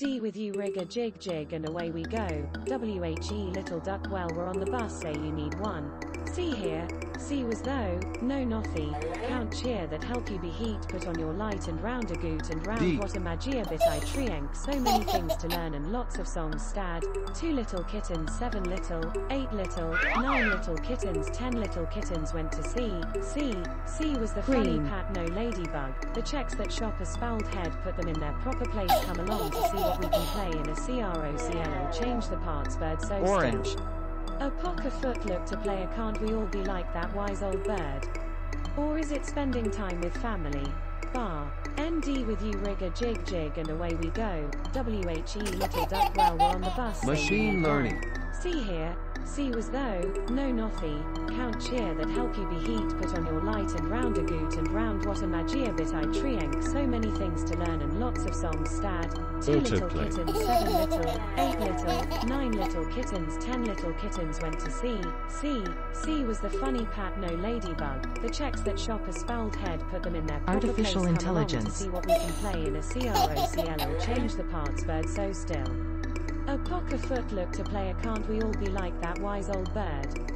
D with you, rigger jig jig, and away we go. Whe little duck, well we're on the bus, say you need one. See here, see was though, no nothy, count cheer that help you be heat, put on your light and round a goot and round D. What a magia bit I trienk, so many things to learn and lots of songs stad. 2 little kittens, 7 little, 8 little, 9 little kittens, 10 little kittens went to sea, sea was the funny pat, no ladybug, the checks that shop a spalled head, put them in their proper place, come along to see what we can play in a croclo, change the parts, bird so orange. A pock a foot, look to play, a can't we all be like that wise old bird? Or is it spending time with family? Bar. ND with you, rigger jig jig, and away we go. WHE little duck, well we're on the bus. Machine learning. See here, see was though, no nothy, count cheer that help you be heat, put on your light and round a goot and round, what a magia bit I trienk, so many things to learn and lots of songs stad. 2 little kittens, 7 little, 8 little, 9 little kittens, 10 little kittens went to sea, sea was the funny pat, no ladybug, the checks that shop a spalled head, put them in their artificial place, intelligence to see what we can play in a croclo, change the parts, bird so still. A pock a foot, look to play, a can't we all be like that wise old bird?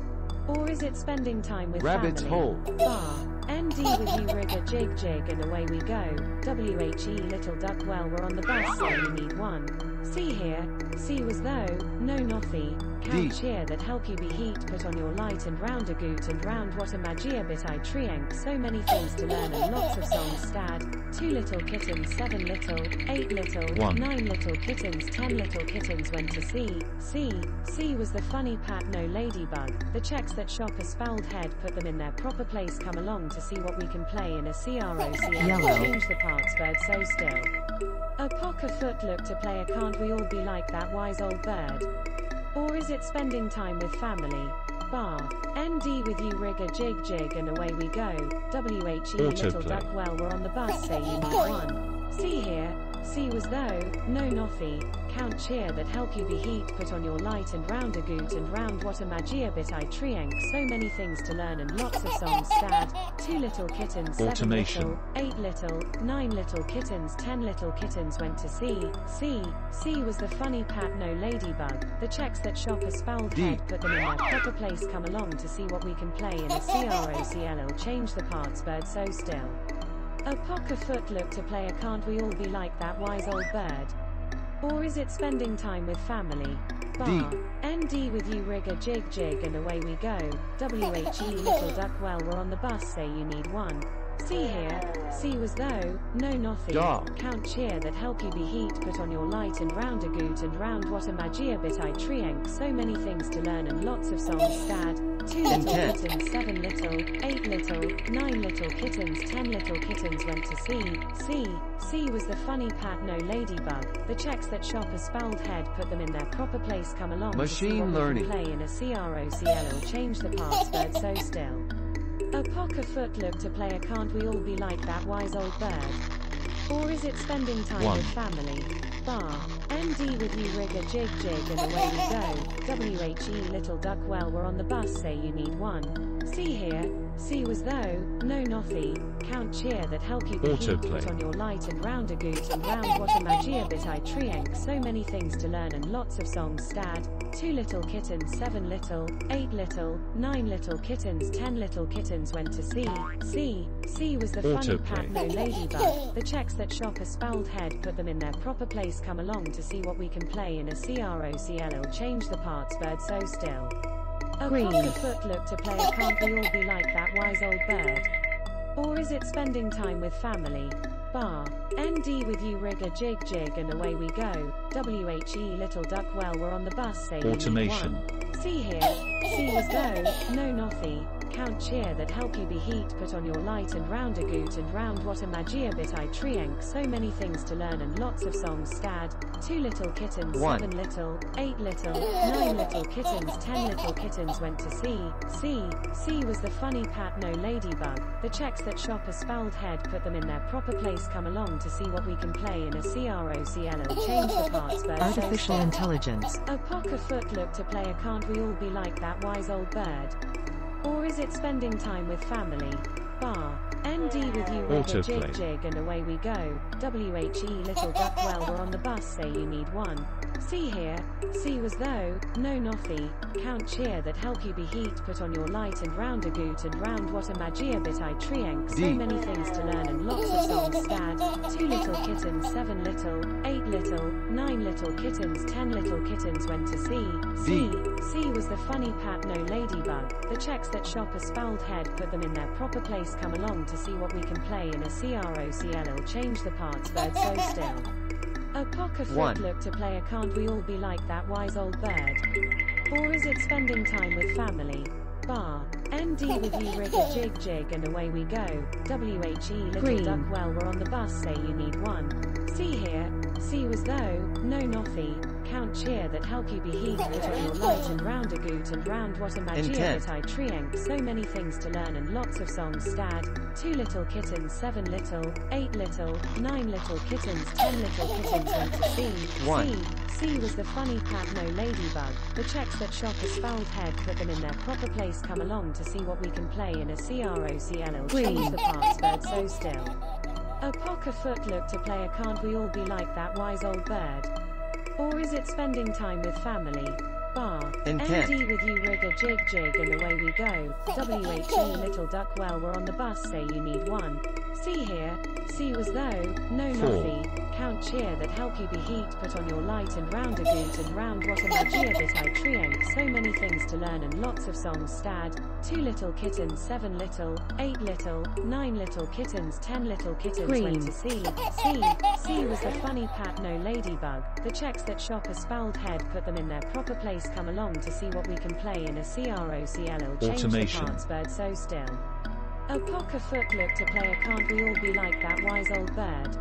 Or is it spending time with rabbit's family? Rabbit's hole. Bar. ND with you, rigger jig jig, and away we go. WHE little duck, well we're on the bus, so you need one. See here, see was though, no nothy, count cheer that help you be heat, put on your light and round a goot and round, what a magia bit I trienk, so many things to learn and lots of songs stad. 2 little kittens, 7 little, 8 little, 9 little kittens, 10 little kittens went to sea, sea was the funny pat, no ladybug, the checks that shop a spalled head, put them in their proper place, come along to see what we can play in a croclo, change the parts, bird so still. A pock a foot, look to play, a can't we all be like that wise old bird? Or is it spending time with family? Bar. ND with you, rigger jig jig, and away we go. WHE little duck, well we're on the bus, say you need one. See here, see was though, no nothy, count cheer that help you be heat, put on your light and round a goot and round, what a magia bit I trienk, so many things to learn and lots of songs stad. 2 little kittens, 7 little, 8 little, 9 little kittens, 10 little kittens went to sea, sea was the funny pat, no ladybug, the checks that shop a spalled head, put them in their proper place, come along to see what we can play in a croclo, change the parts, bird so still. A pock a foot, look to play, a can't we all be like that wise old bird? Or is it spending time with family? Bar. ND with you, rigger jig jig, and away we go. WHE little duck, well we're on the bus, say you need one. See here, see was though, no nothy, count cheer that help you be heat, put on your light and round a goot and round, what a magia bit I trienk, so many things to learn and lots of songs stad. 2 little kittens, 7 little, 8 little, 9 little kittens, 10 little kittens went to sea, sea was the funny pat, no ladybug, the checks that shop a spalled head, put them in their proper place, come along machine learning, play in a croclo, change the parts, bird so still. A pock a foot, look to play, a can't we all be like that wise old bird? Or is it spending time with family? Bar. ND with you, rigger jig jig, and away we go. WHE little duck, well we're on the bus, say you need one. See here, see was though, no nothy, count cheer that help you be heat, put on your light and round a goot and round, what a magia bit I trienk, so many things to learn and lots of songs stad. 2 little kittens, 7 little, 8 little, 9 little kittens, 10 little kittens went to sea, sea was the funny pat, no ladybug, the checks that shop a spalled head, put them in their proper place, come along to see what we can play in a croclo, change the parts, bird so still. A pock a foot, look to play, a can't we all be like that wise old bird? Or is it spending time with family? Bar. ND with you, rigger jig jig, and away we go. WHE little duck, well we're on the bus, say one. See here, see was though, no nothy, count cheer that help you be heat, put on your light and round a goot and round, what a magia bit I trienk, so many things to learn and lots of songs stad. 2 little kittens, 7 little, 8 little, 9 little kittens, 10 little kittens went to sea, sea was the funny pat, no ladybug, the checks that shop a spalled head, put them in their proper place, come along to see what we can play in a croclo, change the parts, bird artificial intelligence. A pock a foot, look to play, a can't we all be like that wise old bird? Or is it spending time with family? far. MD with you, Auto jig jig, and away we go. WHE little duck, well we're on the bus, say you need one. See here, see was though, no noffy, count cheer that help you be heat, put on your light and round a goot and round what a magia bit I triank, so many things to learn and lots of songs stad, 2 little kittens, 7 little, 8 little, 9 little kittens, 10 little kittens went to see, see was the funny pat no ladybug, the checks that shop a spelled head put them in their proper place, come along to see what we can play in a crocl, change the parts bird so still. A cock a foot look to play a can't we all be like that wise old bird? Or is it spending time with family? Bar. MD with you rig a jig jig and away we go. WHE little Green. Duck well we're on the bus say you need one. See here, see was though, no noffy, count cheer that help you be heat, put on your light and round a goot and round what a magia that I triank, so many things to learn and lots of songs stad, 2 little kittens, 7 little, 8 little, 9 little kittens, 10 little kittens went to see was the funny cat no ladybug, the checks that shop a spelled head put them in their proper place, come along to see what we can play in a crocl, change the parts bird so still. A cock a foot look to play a can't we all be like that wise old bird? Or is it spending time with family? Bar. MD with you rig a jig jig and away we go. WHE little duck well we're on the bus say you need one. See here, see was though, no nothing, count cheer that help you be heat, put on your light and round a goot and round what a magia bit I triank, so many things to learn and lots of songs stad, 2 little kittens, 7 little, 8 little, 9 little kittens, 10 little kittens went to see was the funny pat no ladybug, the checks that shop a spelled head put them in their proper place, come along to see what we can play in a crocl, change the parts bird so still. A cock a foot look to play a can't we all be like that wise old bird?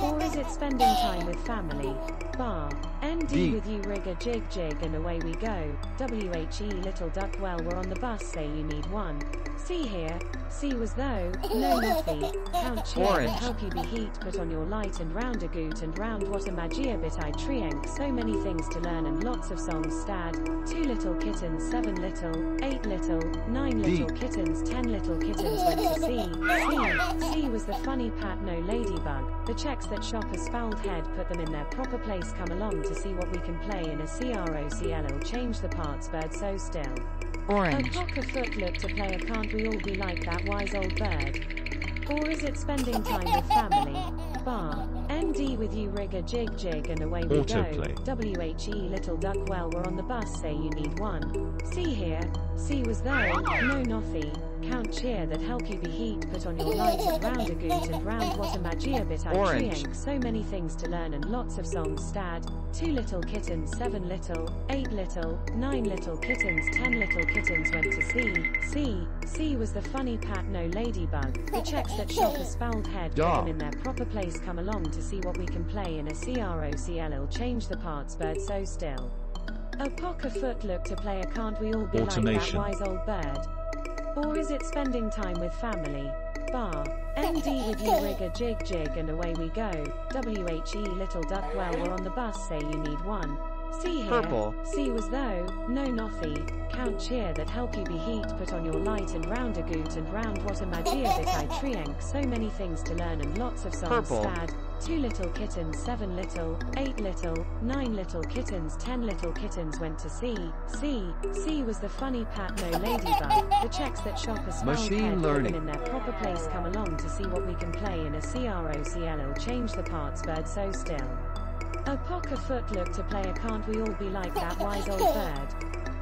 Or is it spending time with family? Bar. MD with you rig a jig jig and away we go. WHE little duck well we're on the bus say you need one. See here, see was though, no nothing, count cheer and help you be heat, put on your light and round a goot and round what a magia bit I triank, so many things to learn and lots of songs stad, 2 little kittens, 7 little, 8 little, 9 little kittens, 10 little kittens went to see was the funny pat no ladybug, the checks that shop a spelled head put them in their proper place, come along to see what we can play in a crocl, change the parts bird so still. A cock a foot look to play a can't we all be like that wise old bird? Or is it spending time with family? Bar. MD with you rig a jig jig and away we go. WHE little duck well we're on the bus say you need one. See here, see was there, no nothing, count cheer that help you be heat, put on your light and round a goot and round what a magia bit I triank, so many things to learn and lots of songs stad, 2 little kittens, 7 little, 8 little, 9 little kittens, 10 little kittens went to see was the funny pat no ladybug, the checks that shop a spelled head put them in their proper place, come along to see what we can play in a crocl, change the parts bird so still. A cock a foot look to play a can't we all be like that wise old bird? Or is it spending time with family? Bar. MD with you rig a jig jig and away we go. WHE little duck well we're on the bus say you need one. See here, see was though, no nothing, count cheer that help you be heat, put on your light and round a goot and round what a magia bit I triank, so many things to learn and lots of songs stad, 2 little kittens, 7 little, 8 little, 9 little kittens, 10 little kittens went to see was the funny pat no ladybug, the checks that shop a spelled head put them in their proper place, come along to see what we can play in a crocl, change the parts bird so still. A cock a foot look to play a can't we all be like that wise old bird?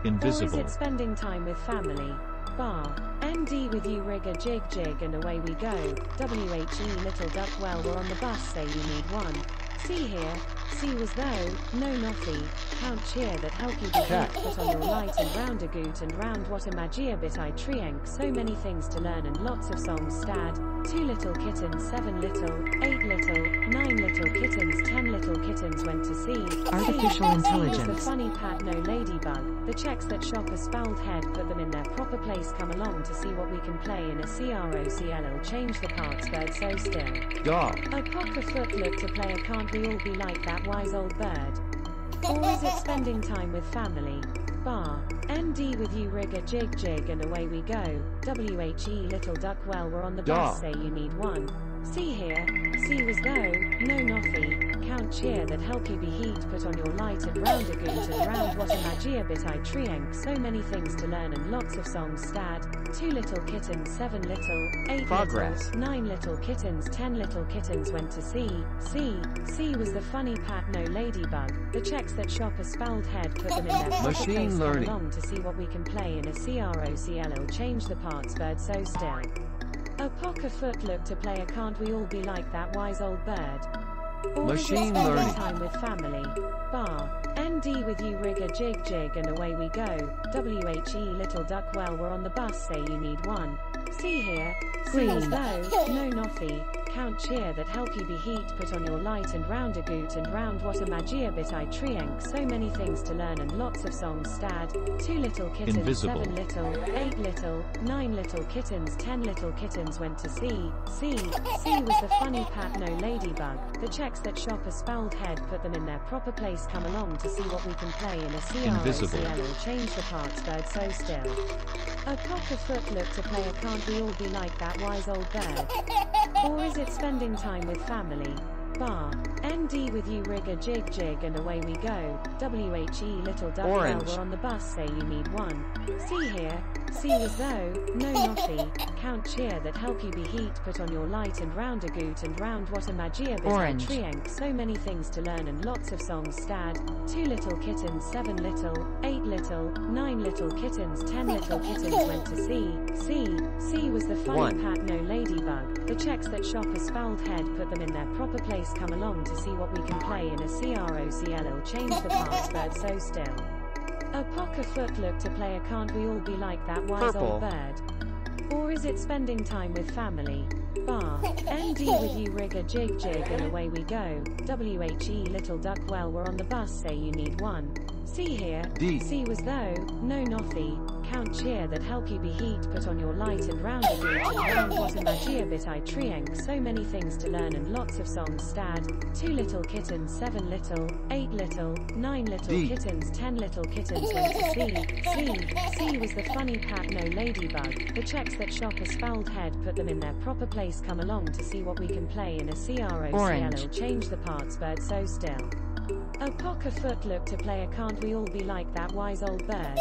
Or is it spending time with family? Bar. MD with you rig a jig jig and away we go. WHE little duck well we're on the bus say you need one. See here, see was though, no nothing, count cheer that help you be heat, put on your light and round a goot and round what a magia bit I triank, so many things to learn and lots of songs stad, 2 little kittens, 7 little, 8 little, 9 little kittens, 10 little kittens went to see. Artificial intelligence. See was the funny pat no ladybug, the checks that shop a spelled head put them in their proper place, come along to see what we can play in a crocl, change the parts bird so still. A cock a foot look to play a can't we all be like that wise old bird? Or is it spending time with family? far. MD with you rigger jig jig and away we go. WHE little duck well we're on the bus say you need one. See here, see was though, no noffy, count cheer that help you be heat put on your light and round a goot and round what a magia bit I triank so many things to learn and lots of songs stad, 2 little kittens 7 little, 8 little, 9 little kittens 10 little kittens went to see was the funny pat no ladybug, the checks that shop a spelled head put them in their pocket machine learning long to see what we can play in a crocl change the parts bird so still. A poker foot look to play a can't we all be like that wise old bird. Or machine learning time with family. Bar. MD with you rigger jig jig and away we go. WHE little duck well we're on the bus say you need one. See here. Green though, no noffy. Count cheer that help you be heat put on your light and round a goot and round what a magia bit I triank so many things to learn and lots of songs stad, 2 little kittens invisible. 7 little, 8 little, 9 little kittens 10 little kittens went to see was the funny pat no ladybug, the checks that shop a spelled head put them in their proper place come along to see what we can play in a crocl change the parts bird so still. A cock a foot look to play a can't we all be like that wise old bird. Or is it spending time with family? Bar. MD with you rigger jig jig and away we go. WHE little duck well we're on the bus say you need one. See here, see as though, no noffy, count cheer that help you be heat put on your light and round a goot and round what a magia bit I triank so many things to learn and lots of songs stad, 2 little kittens 7 little, 8 little, 9 little kittens 10 little kittens went to see was the funny pat no ladybug, the checks that shop a spelled head put them in their proper place come along to see what we can play in a crocl change the parts bird so still. A poker foot look to play a can't we all be like that wise old bird. Or is it spending time with family? Bar. MD with you rigger jig jig and away we go. WHE little duck well we're on the bus say you need one. See here, see was though, no noffy, count cheer that help you be heat put on your light and round a goot and round what a magia bit I triank so many things to learn and lots of songs stad, 2 little kittens 7 little, 8 little, 9 little kittens 10 little kittens went to see was the funny pat no ladybug, the checks that shop a spelled head put them in their proper place come along to see what we can play in a crocl change the parts bird so still. A poker foot look to play a can't we all be like that wise old bird.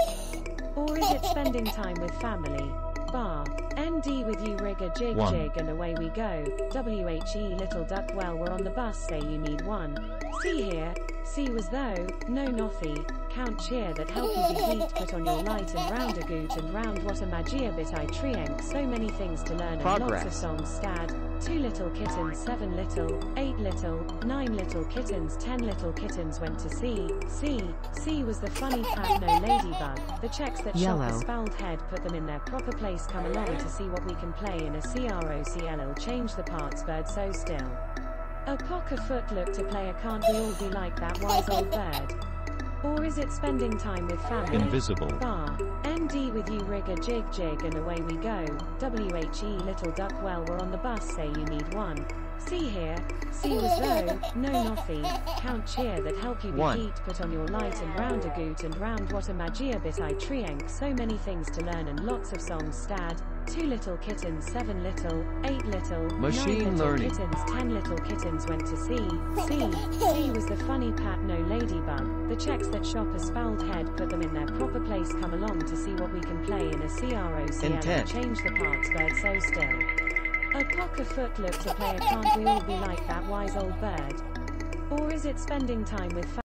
Or is it spending time with family? Bar. MD with you rigger jig jig and away we go. WHE little duck well we're on the bus say you need one. See here, see was though, no noffy, count cheer that help you be heat put on your light and round a goot and round what a magia bit I triank so many things to learn and lots of songs stad, 2 little kittens 7 little, 8 little, 9 little kittens 10 little kittens went to see was the funny pat no ladybug, the checks that shop a spelled head put them in their proper place come along to see what we can play in a crocl change the parts bird so still. A poker foot look to play a can't we all be like that wise old bird. Or is it spending time with family? Invisible. Bar. MD with you rigger jig jig and away we go. WHE little duck well we're on the bus say you need one. See here, see as though, no noffy, count cheer that help you be heat put on your light and round a goot and round what a magia bit I triank so many things to learn and lots of songs stad, 2 little kittens 7 little, 8 little, 9 little kittens 10 little kittens went to see was the funny pat no ladybug, the checks that shop a spelled head put them in their proper place come along to see what we can play in a crocl change the parts bird so still. A cock a foot look to play a can't we all be like that wise old bird. Or is it spending time with family?